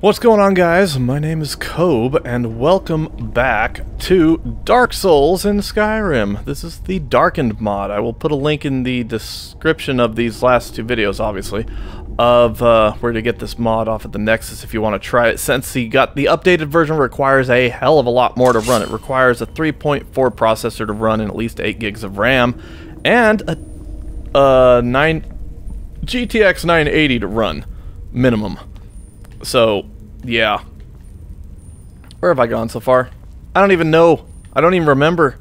What's going on, guys? My name is Cobe, and welcome back to Dark Souls in Skyrim. This is the Darkened mod. I will put a link in the description of these last two videos, obviously, of where to get this mod off at the Nexus if you want to try it. Since the updated version requires a hell of a lot more to run. It requires a 3.4 processor to run and at least 8 gigs of RAM, and a GTX 980 to run, minimum. So, yeah. Where have I gone so far? I don't even know. I don't even remember.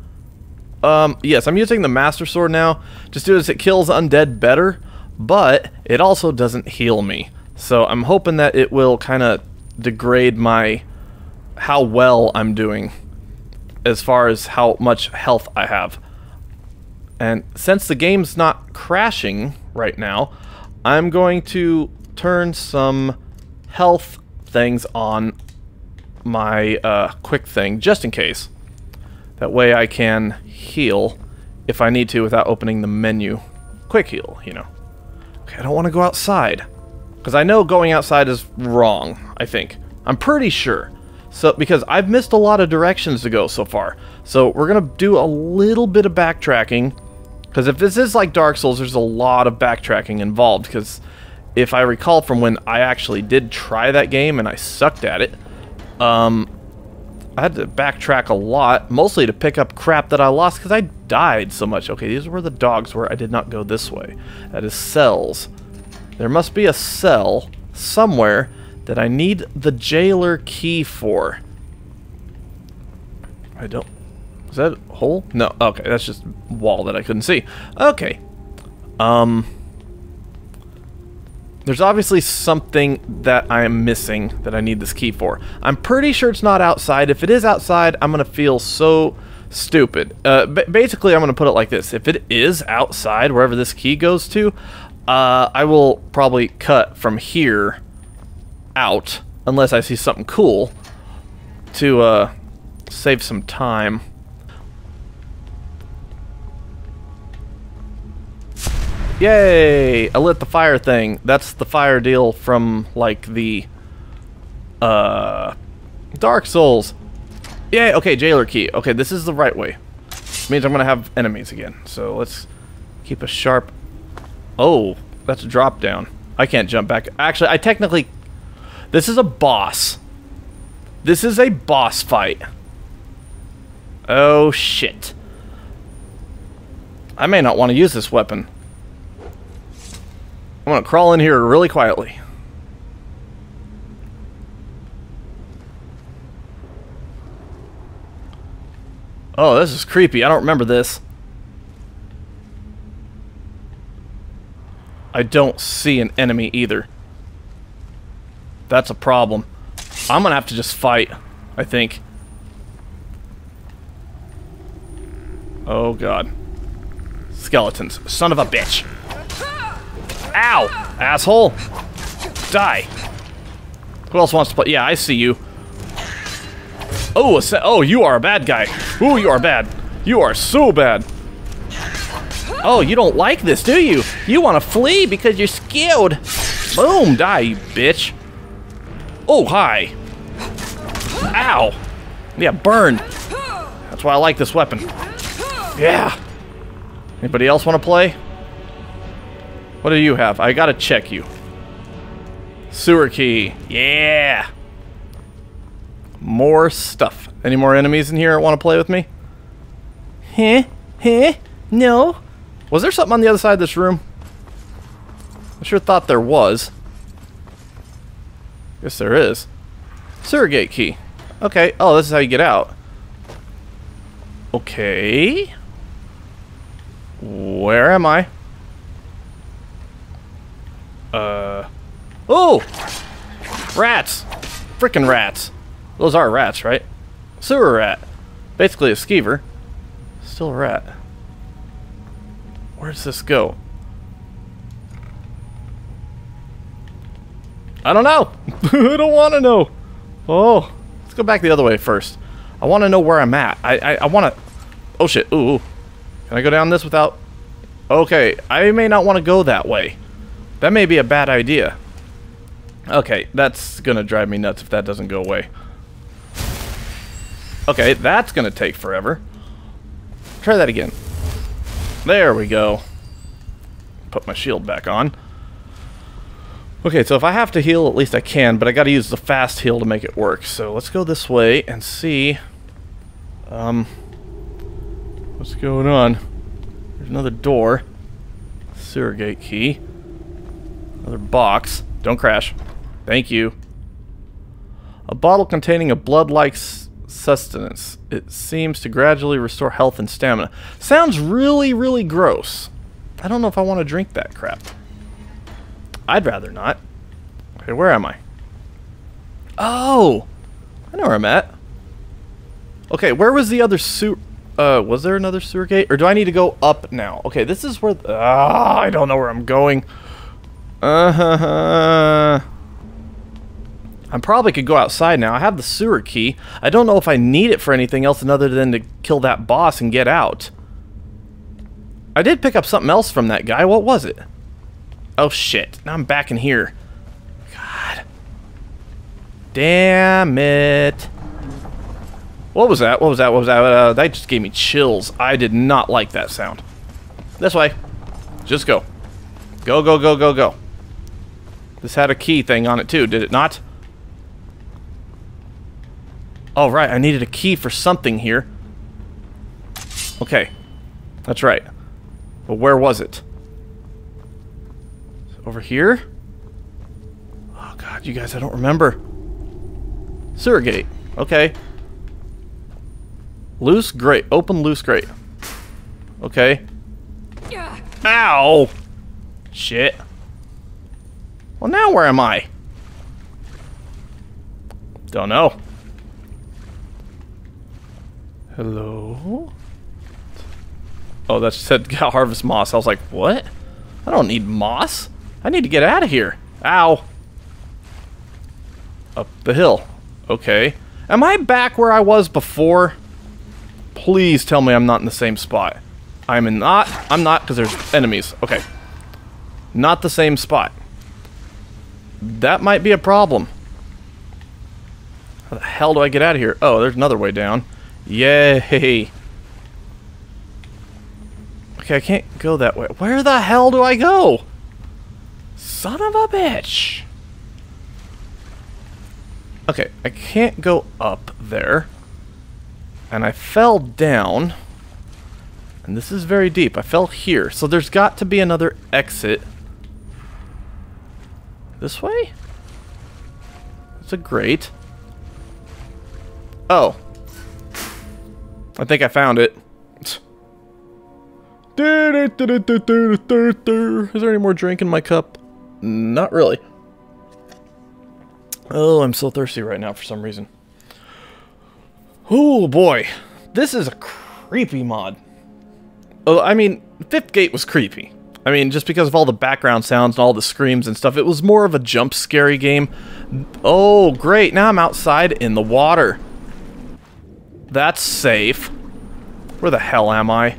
Yes, I'm using the Master Sword now. Just because it kills undead better, but it also doesn't heal me. So I'm hoping that it will kind of degrade my... how well I'm doing, as far as how much health I have. And since the game's not crashing right now, I'm going to turn some health things on my quick thing, just in case. That way I can heal if I need to without opening the menu. Quick heal, you know. Okay, I don't want to go outside, because I know going outside is wrong, I think. I'm pretty sure. So, because I've missed a lot of directions to go so far. So we're going to do a little bit of backtracking, because if this is like Dark Souls, there's a lot of backtracking involved, because if I recall from when I actually did try that game and I sucked at it, I had to backtrack a lot, mostly to pick up crap that I lost because I died so much. Okay, these were the dogs where I did not go this way. That is cells. There must be a cell somewhere that I need the jailer key for. I don't... Is that a hole? No, okay, that's just a wall that I couldn't see. Okay. There's obviously something that I am missing that I need this key for. I'm pretty sure it's not outside. If it is outside, I'm going to feel so stupid. Basically, I'm going to put it like this. If it is outside, wherever this key goes to, I will probably cut from here out, unless I see something cool, to save some time. Yay! I lit the fire thing. That's the fire deal from, like, the Dark Souls. Yay! Okay, jailer key. Okay, this is the right way. It means I'm gonna have enemies again. So let's keep a sharp... Oh, that's a drop down. I can't jump back. Actually, I technically... This is a boss. This is a boss fight. Oh, shit. I may not want to use this weapon. I'm gonna crawl in here really quietly. Oh, this is creepy. I don't remember this. I don't see an enemy either. That's a problem. I'm gonna have to just fight, I think. Oh, God. Skeletons. Son of a bitch. Ow! Asshole! Die! Who else wants to play? Yeah, I see you. Oh, you are a bad guy. Ooh, you are bad. You are so bad. Oh, you don't like this, do you? You want to flee because you're scared. Boom! Die, you bitch. Oh, hi. Ow! Yeah, burn. That's why I like this weapon. Yeah. Anybody else want to play? What do you have? I gotta check you. Sewer key. Yeah! More stuff. Any more enemies in here that want to play with me? Huh? Huh? No? Was there something on the other side of this room? I sure thought there was. Yes, there is. Sewer gate key. Okay. Oh, this is how you get out. Okay. Where am I? Oh! Rats! Frickin' rats. Those are rats, right? Sewer rat. Basically a skeever. Still a rat. Where does this go? I don't know! I don't want to know! Oh! Let's go back the other way first. I want to know where I'm at. I want to... Oh shit, ooh. Can I go down this without... Okay, I may not want to go that way. That may be a bad idea. Okay, that's gonna drive me nuts if that doesn't go away. Okay, that's gonna take forever. Try that again. There we go. Put my shield back on. Okay, so if I have to heal, at least I can, but I gotta use the fast heal to make it work. So let's go this way and see... what's going on? There's another door. Sewer gate key. Another box. Don't crash. Thank you. A bottle containing a blood-like sustenance. It seems to gradually restore health and stamina. Sounds really, really gross. I don't know if I want to drink that crap. I'd rather not. Okay, where am I? Oh! I know where I'm at. Okay, where was the other sewer... was there another sewer gate? Or do I need to go up now? Okay, this is where... I don't know where I'm going. I probably could go outside now. I have the sewer key. I don't know if I need it for anything else other than to kill that boss and get out. I did pick up something else from that guy. What was it? Oh, shit. Now I'm back in here. God. Damn it. What was that? What was that? What was that? That just gave me chills. I did not like that sound. This way. Just go. Go, go, go, go, go. This had a key thing on it too, did it not? Oh, right. I needed a key for something here. Okay. That's right. But where was it? Over here? Oh, God, you guys, I don't remember. Sewer gate. Okay. Loose grate. Open loose grate. Okay. Yeah. Ow! Shit. Well, now where am I? Don't know. Hello? Oh, that said harvest moss. I was like, what? I don't need moss. I need to get out of here. Ow. Up the hill. Okay. Am I back where I was before? Please tell me I'm not in the same spot. I'm not. I'm not, because there's enemies. Okay. Not the same spot. That might be a problem. How the hell do I get out of here? Oh, there's another way down. Yay. Okay, I can't go that way. Where the hell do I go? Son of a bitch. Okay, I can't go up there. And I fell down. And this is very deep. I fell here. So there's got to be another exit. This way? It's a grate. Oh. I think I found it. Is there any more drink in my cup? Not really. Oh, I'm so thirsty right now for some reason. Oh, boy. This is a creepy mod. Oh, I mean, Fifth Gate was creepy. I mean, just because of all the background sounds and all the screams and stuff, it was more of a jump scary game. Oh, great. Now I'm outside in the water. That's safe. Where the hell am I? I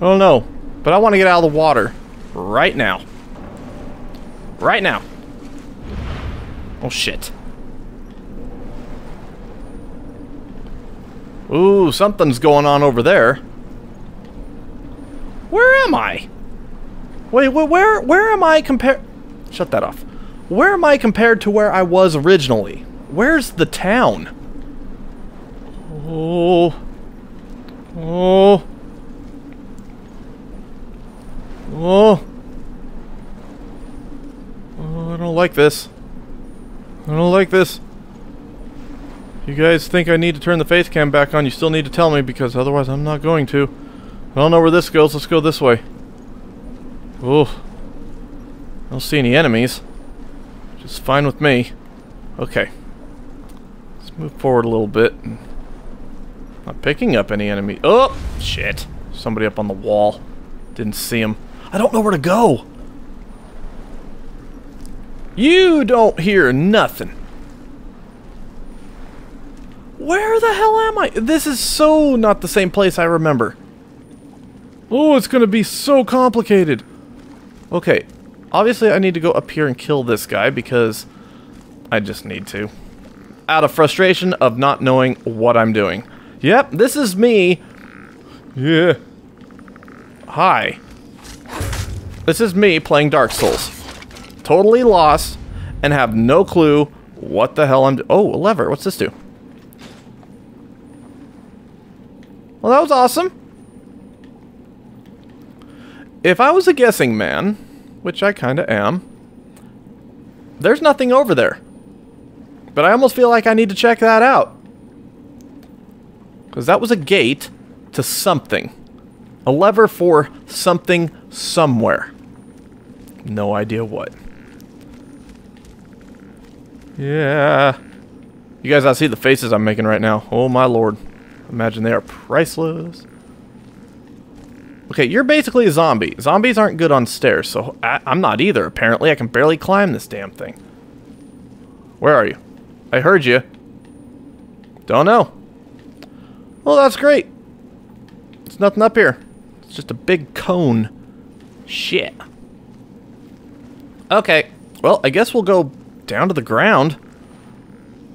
don't know, but I want to get out of the water right now. Right now. Oh, shit. Ooh, something's going on over there. Where am I? Wait, where am I compared... Shut that off. Where am I compared to where I was originally? Where's the town? Oh. Oh. Oh. Oh, I don't like this. I don't like this. You guys think I need to turn the face cam back on, you still need to tell me, because otherwise I'm not going to. I don't know where this goes, let's go this way. Oh, I don't see any enemies. Just fine with me. Okay. Let's move forward a little bit. Not picking up any enemy. Oh, shit. Somebody up on the wall. Didn't see him. I don't know where to go. You don't hear nothing. Where the hell am I? This is so not the same place I remember. Oh, it's gonna be so complicated. Okay, Obviously, I need to go up here and kill this guy because I just need to. Out of frustration of not knowing what I'm doing. Yep, this is me. Yeah. Hi. This is me playing Dark Souls. Totally lost and have no clue what the hell I'm doing. Oh, a lever. What's this do? Well, that was awesome. If I was a guessing man, which I kind of am, there's nothing over there. But I almost feel like I need to check that out. Because that was a gate to something. A lever for something somewhere. No idea what. Yeah. You guys, I see the faces I'm making right now. Oh my lord. Imagine they are priceless. Okay, you're basically a zombie. Zombies aren't good on stairs, so I'm not either, apparently. I can barely climb this damn thing. Where are you? I heard you. Don't know. Well, that's great. There's nothing up here. It's just a big cone. Shit. Okay. Well, I guess we'll go down to the ground.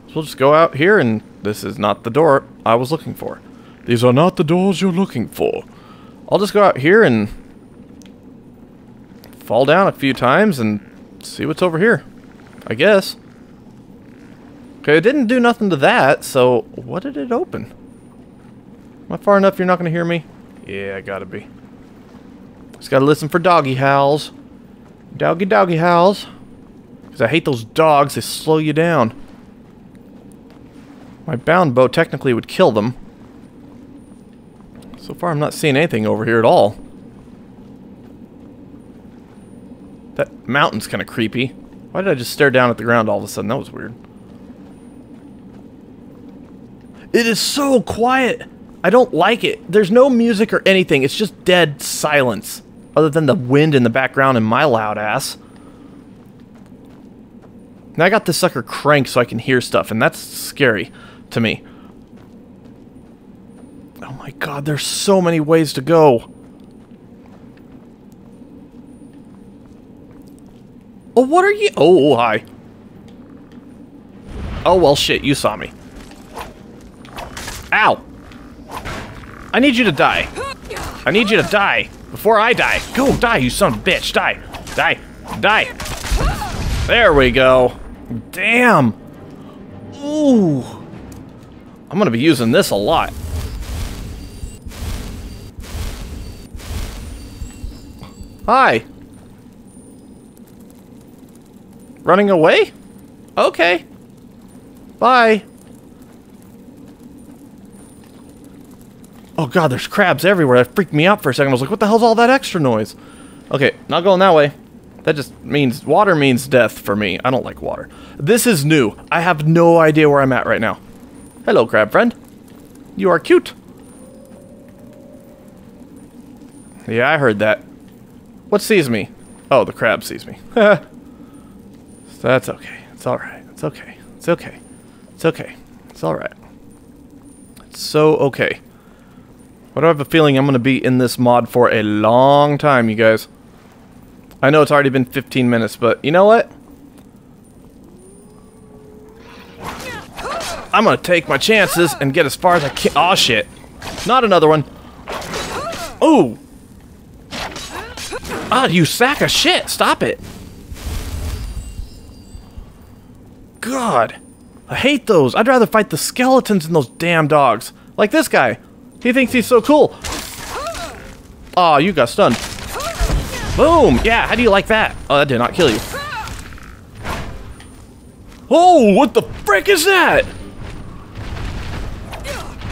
So we'll just go out here, and this is not the door I was looking for. These are not the doors you're looking for. I'll just go out here and fall down a few times and see what's over here, I guess. Okay, it didn't do nothing to that, so what did it open? Am I far enough you're not going to hear me? Yeah, I gotta be. Just gotta listen for doggy howls. Doggy howls. Because I hate those dogs, they slow you down. My bound bow technically would kill them. So far, I'm not seeing anything over here at all. That mountain's kind of creepy. Why did I just stare down at the ground all of a sudden? That was weird. It is so quiet. I don't like it. There's no music or anything. It's just dead silence. Other than the wind in the background and my loud ass. Now I got this sucker cranked so I can hear stuff, and that's scary to me. Oh my god, there's so many ways to go. Oh, what are you? Oh, hi. Oh, well, shit, you saw me. Ow. I need you to die. I need you to die before I die. Go die, you son of a bitch. Die. Die. Die. There we go. Damn. Ooh. I'm gonna be using this a lot. Hi. Running away? Okay. Bye. Oh god, there's crabs everywhere. That freaked me out for a second. I was like, what the hell's all that extra noise? Okay, not going that way. That just means, water means death for me. I don't like water. This is new. I have no idea where I'm at right now. Hello, crab friend. You are cute. Yeah, I heard that. What sees me? Oh, the crab sees me. That's okay. It's alright. It's okay. It's okay. It's okay. It's alright. It's so okay. But I have a feeling I'm going to be in this mod for a long time, you guys. I know it's already been 15 minutes, but you know what? I'm going to take my chances and get as far as I can. Aw, shit. Not another one. Ooh. Ah, you sack of shit! Stop it! God! I hate those! I'd rather fight the skeletons than those damn dogs! Like this guy! He thinks he's so cool! Aw, you got stunned. Boom! Yeah, how do you like that? Oh, that did not kill you. Oh, what the frick is that?!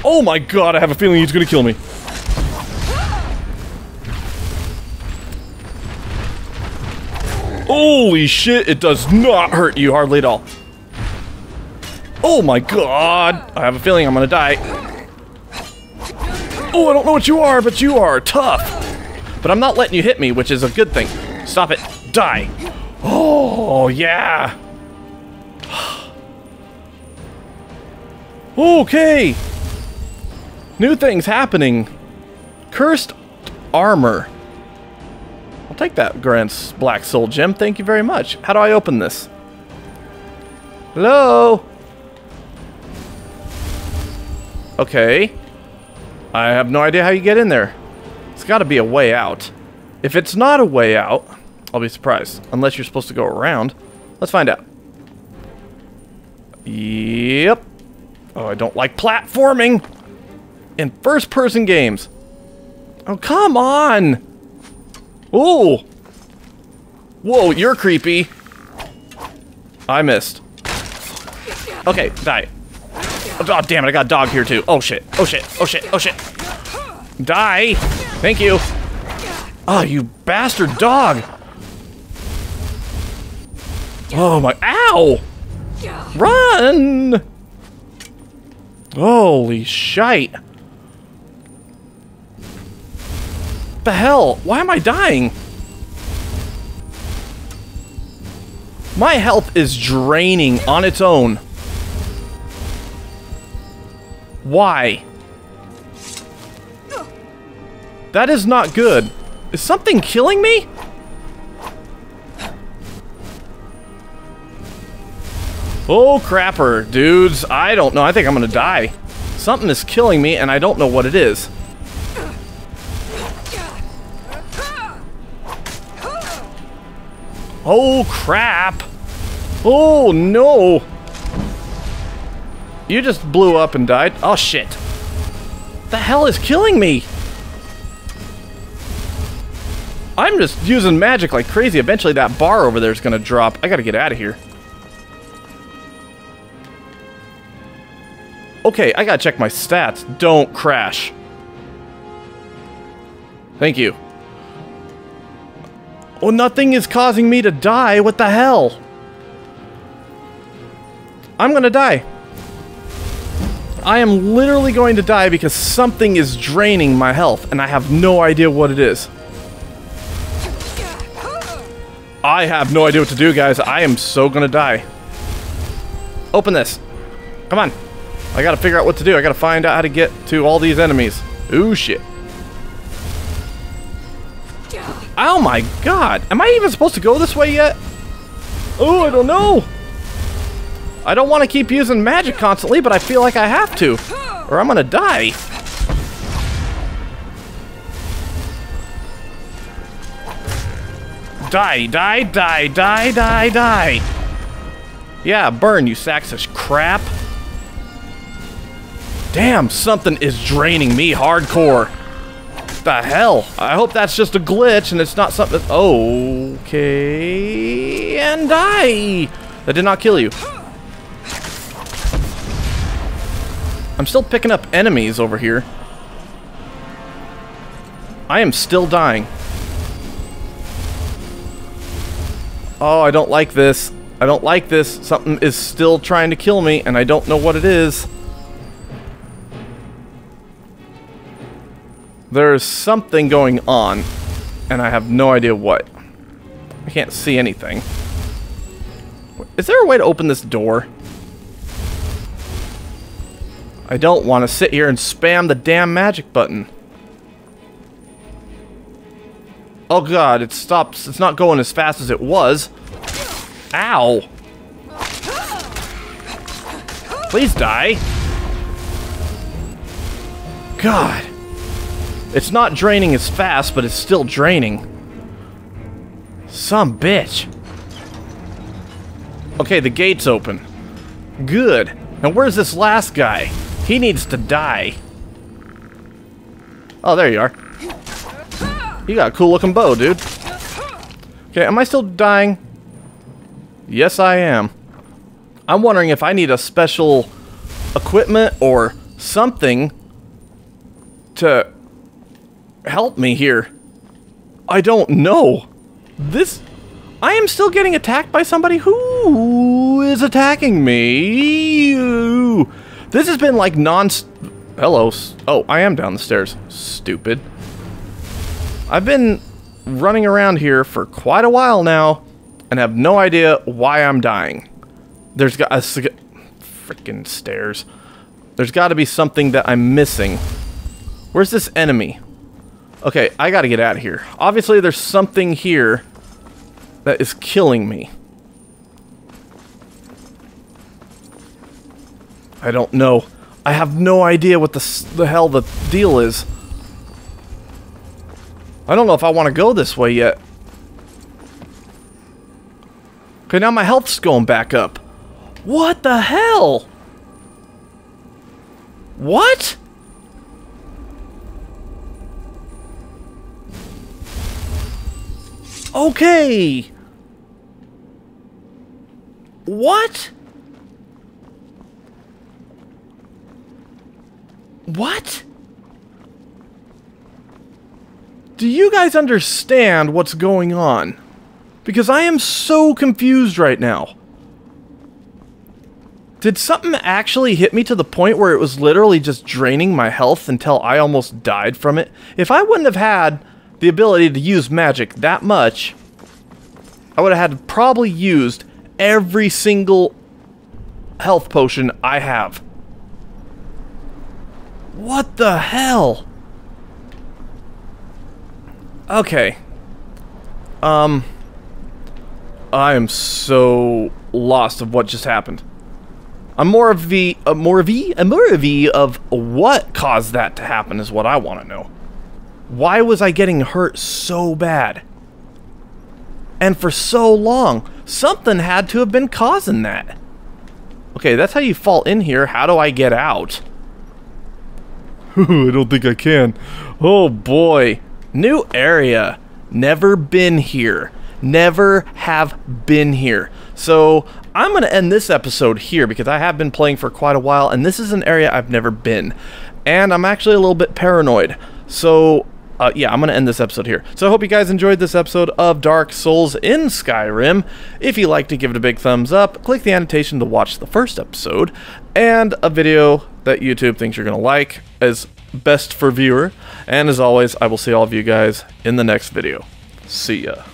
Oh my god, I have a feeling he's gonna kill me. Holy shit, it does not hurt you hardly at all. Oh my god. I have a feeling I'm gonna die. Oh, I don't know what you are, but you are tough. But I'm not letting you hit me, which is a good thing. Stop it. Die. Oh, yeah. Okay. New things happening. Cursed armor. I'll take that Grand Black Soul Gem. Thank you very much. How do I open this? Hello? Okay. I have no idea how you get in there. It's got to be a way out. If it's not a way out, I'll be surprised. Unless you're supposed to go around. Let's find out. Yep. Oh, I don't like platforming in first-person games. Oh, come on. Ooh. Whoa, you're creepy. I missed. Okay, die. Oh, damn it, I got a dog here, too. Oh, shit. Oh, shit. Oh, shit. Oh, shit. Die. Thank you. Oh, you bastard dog. Oh, my. Ow. Run. Holy shite. What the hell? Why am I dying? My health is draining on its own. Why? That is not good. Is something killing me? Oh, crapper, dudes. I don't know. I think I'm gonna die. Something is killing me, and I don't know what it is. Oh, crap. Oh, no. You just blew up and died. Oh, shit. The hell is killing me? I'm just using magic like crazy. Eventually that bar over there is going to drop. I got to get out of here. Okay, I got to check my stats. Don't crash. Thank you. Well, nothing is causing me to die. What the hell? I'm going to die. I am literally going to die because something is draining my health, and I have no idea what it is. I have no idea what to do, guys. I am so gonna die. Open this. Come on. I gotta figure out what to do. I gotta find out how to get to all these enemies. Ooh, shit. Oh, my God. Am I even supposed to go this way yet? Oh, I don't know. I don't want to keep using magic constantly, but I feel like I have to, or I'm gonna die. Die, die, die, die, die, die. Yeah, burn, you sacks of crap. Damn, something is draining me hardcore. What the hell? I hope that's just a glitch and it's not something. Okay, and die. That did not kill you. I'm still picking up enemies over here. I am still dying. Oh, I don't like this. I don't like this. Something is still trying to kill me, and I don't know what it is. There is something going on, and I have no idea what. I can't see anything. Is there a way to open this door? I don't want to sit here and spam the damn magic button. Oh God, it stops. It's not going as fast as it was. Ow. Please die. God. It's not draining as fast, but it's still draining. Some bitch. Okay, the gate's open. Good. Now where's this last guy? He needs to die. Oh, there you are. You got a cool-looking bow, dude. Okay, am I still dying? Yes, I am. I'm wondering if I need a special equipment or something to help me here. I don't know. This... I am still getting attacked by somebody who is attacking me. This has been like Hello. Oh, I am down the stairs. Stupid. I've been running around here for quite a while now and have no idea why I'm dying. There's got a freaking stairs. There's got to be something that I'm missing. Where's this enemy? Okay, I gotta get out of here. Obviously, there's something here that is killing me. I don't know. I have no idea what the hell the deal is. I don't know if I want to go this way yet. Okay, now my health's going back up. What the hell? What? Okay. What? What? Do you guys understand what's going on? Because I am so confused right now. Did something actually hit me to the point where it was literally just draining my health until I almost died from it? If I wouldn't have had the ability to use magic that much, I would have had to probably used every single health potion I have. What the hell? Okay. I am so lost of what just happened. I'm more of the of what caused that to happen is what I want to know. Why was I getting hurt so bad? And for so long? Something had to have been causing that. Okay, that's how you fall in here. How do I get out? I don't think I can. Oh boy. New area. Never been here. Never have been here. So I'm going to end this episode here because I have been playing for quite a while and this is an area I've never been. And I'm actually a little bit paranoid. So yeah, I'm going to end this episode here. So I hope you guys enjoyed this episode of Dark Souls in Skyrim. If you liked it, give it a big thumbs up. Click the annotation to watch the first episode. And a video that YouTube thinks you're going to like as best for viewer. And as always, I will see all of you guys in the next video. See ya.